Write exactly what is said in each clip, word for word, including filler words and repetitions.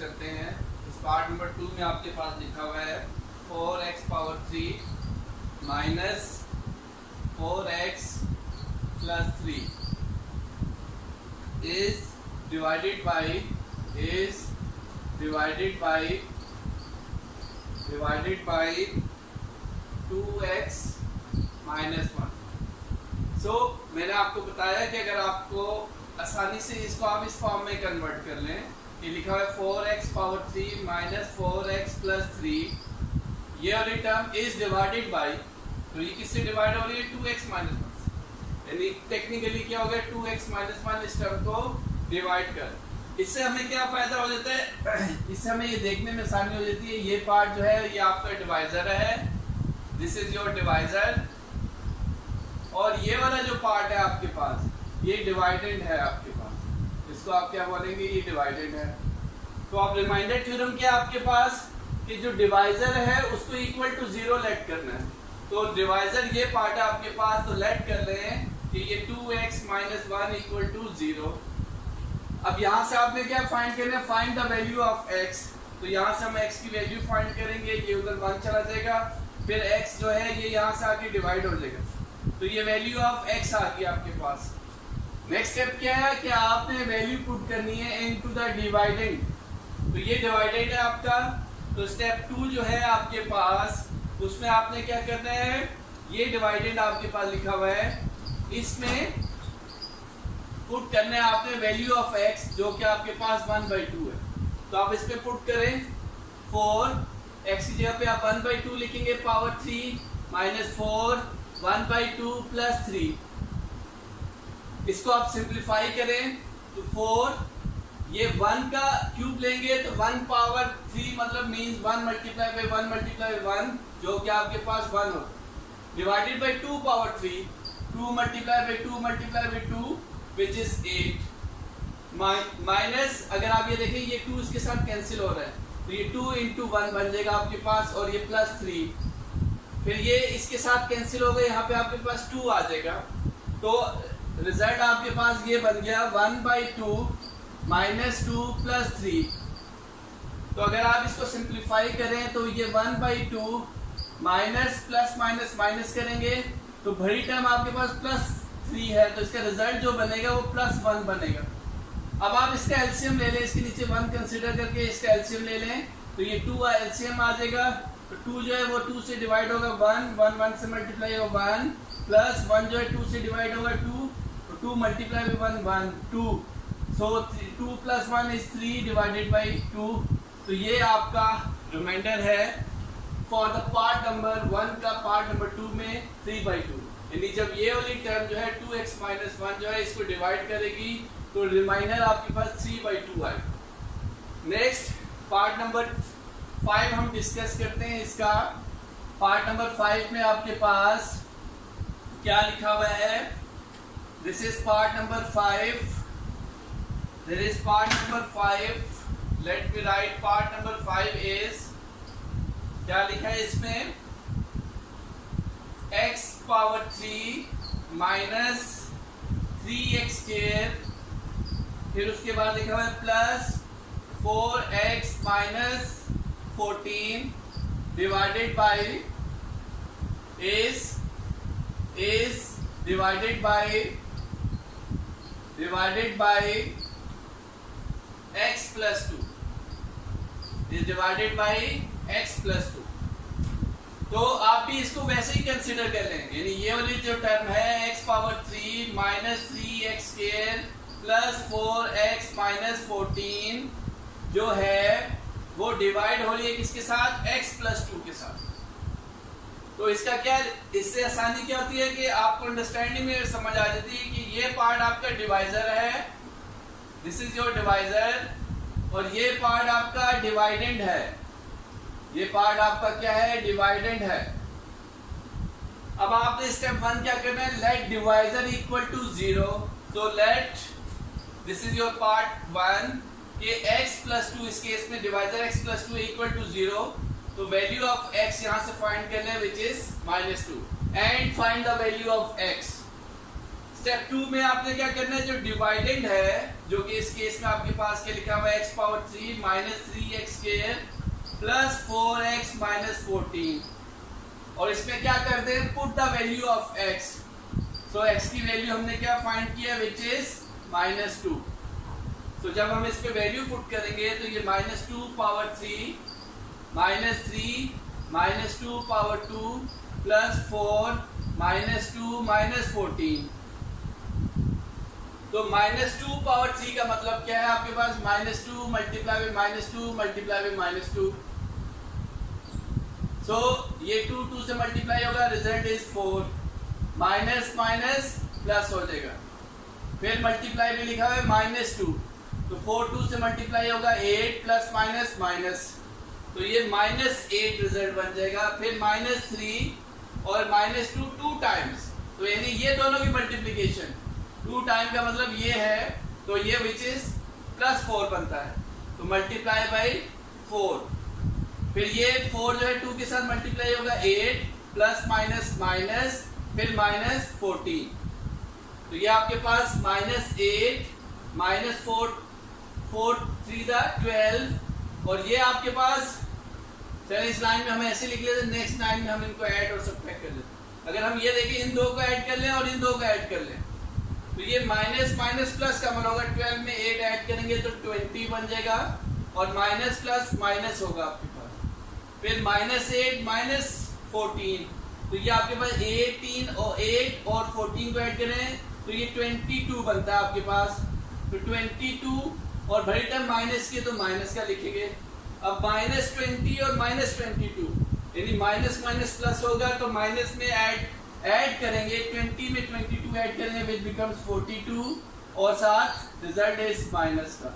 करते हैं। इस पार्ट नंबर टू में आपके पास लिखा हुआ है four x power three minus four x plus three is divided by is divided by divided by two x minus one. So मैंने आपको बताया कि अगर आपको आसानी से इसको आप इस फॉर्म में कन्वर्ट कर लें कि लिखा हुआ है four x power three minus four x plus three, ये वाली टर्म इज डिवाइडेड बाई, तो ये किससे डिवाइड हो रही है? Two x minus one. यानी टेक्निकली क्या हो गया? टू एक्स माइनस वन इस टर्म को डिवाइड कर। इससे हमें क्या फ़ायदा हो जाता है? इससे हमें ये देखने में आसानी हो जाती है, ये पार्ट जो है ये आपका डिवाइज़र है, दिस इज योर डिवाइज़र, और ये वाला जो पार्ट है आपके पास ये डिवाइडेंड है आपके पास, इसको आप क्या बोलेंगे? ये डिवाइडेंड है। तो आप रिमाइंडर थ्योरम क्या आपके पास कि जो डिवाइजर है उसको इक्वल टू जीरो लेट करना है। तो डिवाइजर ये पार्ट है आपके पास, तो लेट कर रहे हैं कि ये two x minus one equal to zero. अब यहाँ से आपने क्या फाइंड करना है? Find the value of x. तो यहाँ से हम एक्स की वैल्यू फाइंड करेंगे, ये उधर वन चला जाएगा, फिर एक्स जो है ये यहाँ से आके डिवाइड हो जाएगा, तो ये वैल्यू ऑफ एक्स आ गई आपके पास। नेक्स्ट स्टेप क्या है कि आपने वैल्यू पुट करनी है इनटू द डिवाइडेंड, तो ये डिवाइडेंड है आपका। तो स्टेप टू जो है आपके पास उसमें आपने क्या करना है, ये डिवाइडेंड आपके पास लिखा हुआ है, इसमें पुट करना है आपने वैल्यू ऑफ एक्स जो कि आपके पास वन बाई टू है। तो आप इस पर पुट करें फोर एक्स की जगह पे आप वन बाई टू लिखेंगे, power three minus four one by two plus three, इसको आप सिंप्लीफाई करें तो फोर, ये वन का क्यूब लेंगे तो वन पावर थ्री मतलब means one multiply by one multiply by one जो कि आपके पास वन हो, divided by two power three, two multiply by two multiply by two which is eight minus, अगर आप ये देखें ये टू इसके साथ कैंसिल हो रहा है तो ये टू इंटू वन बन जाएगा आपके पास, और ये प्लस थ्री, फिर ये इसके साथ कैंसिल हो गए, यहाँ पे आपके पास टू आ जाएगा। तो रिजल्ट आपके पास ये बन गया one by two minus two plus three. तो अगर आप इसको सिंप्लीफाई करें तो ये one by two minus plus minus minus करेंगे तो बड़ी टर्म आपके पास प्लस थ्री है, तो इसका रिजल्ट जो बनेगा वो प्लस वन बनेगा। अब आप इसका एलसीएम ले लें, इसके नीचे वन कंसिडर करके इसका एलसीएम ले लें तो ये टू का एलसीएम आ जाएगा, तो टू जो है वो टू से डिवाइड होगा वन, वन वन से मल्टीप्लाई होगा वन, प्लस वन जो है टू से डिवाइड होगा टू, तो two multiply by one one two, so two plus one is three divided by two. तो ये आपका रिमाइंडर है for the part number one का पार्ट नंबर टू में थ्री बाई टू, यानी जब ये वाली टर्म जो है टू एक्स माइनस वन जो है इसको डिवाइड करेगी तो रिमाइंडर आपके पास थ्री बाई टू आएगा। नेक्स्ट पार्ट नंबर फाइव हम डिस्कस करते हैं। इसका पार्ट नंबर फाइव में आपके पास क्या लिखा हुआ है? This is part number five, this is part number five, let me write part number five is, क्या लिखा है इसमें? X power three minus three x square, फिर उसके बाद लिखा हुआ है plus four x minus fourteen divided by is is divided by divided by x plus two is divided by x plus two. तो आप भी इसको वैसे ही कंसिडर कर लेंगे, यानी ये वाली जो टर्म है x power three minus three x square plus four x minus fourteen जो है वो डिवाइड हो रही है किसके साथ? x प्लस टू के साथ। तो इसका क्या, इससे आसानी क्या होती है कि आपको अंडरस्टैंडिंग में समझ आ जाती है कि ये पार्ट आपका डिवाइजर है, दिस इज योर डिवाइजर, और ये पार्ट आपका डिवाइडेंड है, ये पार्ट आपका क्या है? डिवाइडेंड है। अब आपने स्टेप वन क्या करना है? Let divisor equal to zero, तो let this is your part one, ये x प्लस टू, इस केस में divisor x plus two equal to zero, तो वैल्यू ऑफ x यहाँ से फाइंड करना है which is minus two, and find the value of x। Step two में आपने क्या करना है, जो डिवाइडेंड है, जो कि इस केस में आपके पास क्या लिखा हुआ है, x power three minus three x square plus four x minus fourteen, और इसमें क्या करते हैं, put the value of x. So x की वैल्यू हमने क्या फाइंड किया, विच इज माइनस टू। तो जब हम इस पे वैल्यू पुट करेंगे तो ये minus two power three minus three minus two power two plus four minus two minus fourteen. तो माइनस टू पावर थ्री का मतलब क्या है, आपके पास minus two multiply by minus two multiply by minus two. So ये two two से multiply होगा, result is four. Minus minus plus हो जाएगा, फिर मल्टीप्लाई भी लिखा हुआ है माइनस टू, तो फोर टू से मल्टीप्लाई होगा एट प्लस माइनस माइनस, तो ये माइनस एट रिजल्ट बन जाएगा। फिर माइनस थ्री और माइनस टू टू टाइम्स, तो यानी ये दोनों की मल्टीप्लीकेशन टू टाइम का मतलब ये है, तो ये विच इज प्लस फोर बनता है, तो मल्टीप्लाई बाई फोर। फिर ये फोर जो है टू के साथ मल्टीप्लाई होगा एट प्लस माइनस माइनस, फिर माइनस फोर्टीन, तो ये आपके पास minus eight minus four, four three the twelve, और ये आपके पास, चलिए इस लाइन में हम ऐसे लिख लेते हैं, नेक्स्ट लाइन में हम इनको ऐड और सब्ट्रैक्ट कर लेते। अगर हम ये देखें, इन दो को ऐड कर लें और इन दो को ऐड कर लें, तो ये माइनस माइनस प्लस का मन होगा, ट्वेल्व में एट ऐड करेंगे तो ट्वेंटी बन जाएगा, और माइनस प्लस माइनस होगा आपके पास। फिर माइनस एट माइनस फोर्टीन, तो ये आपके पास एटीन और एट और फोर्टीन को ऐड करें तो ये ट्वेंटी टू बनता है आपके पास। तो ट्वेंटी टू और भरी टर्म माइनस के, तो माइनस का लिखेंगे। अब माइनस ट्वेंटी और माइनस ट्वेंटी टू यानी माइनस माइनस प्लस होगा, तो माइनस में ऐड ऐड करेंगे, ट्वेंटी में ट्वेंटी टू ऐड करेंगे विच बिकम्स फोर्टी टू, और साथ रिजल्ट इज माइनस का।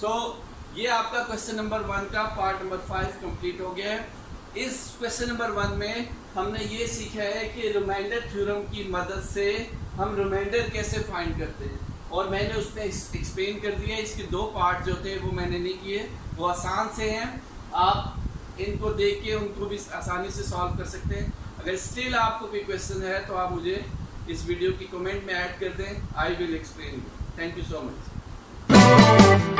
सो so, ये आपका क्वेश्चन नंबर वन का पार्ट नंबर फाइव कंप्लीट हो गया है। इस क्वेश्चन नंबर वन में हमने ये सीखा है कि रिमाइंडर थ्योरम की मदद से हम रिमाइंडर कैसे फाइंड करते हैं, और मैंने उसमें एक्सप्लेन कर दिया। इसके दो पार्ट जो थे वो मैंने नहीं किए, वो आसान से हैं, आप इनको देख के उनको भी आसानी से सॉल्व कर सकते हैं। अगर स्टिल आपको कोई क्वेश्चन है तो आप मुझे इस वीडियो की कमेंट में ऐड कर दें, I will explain. Thank you so much.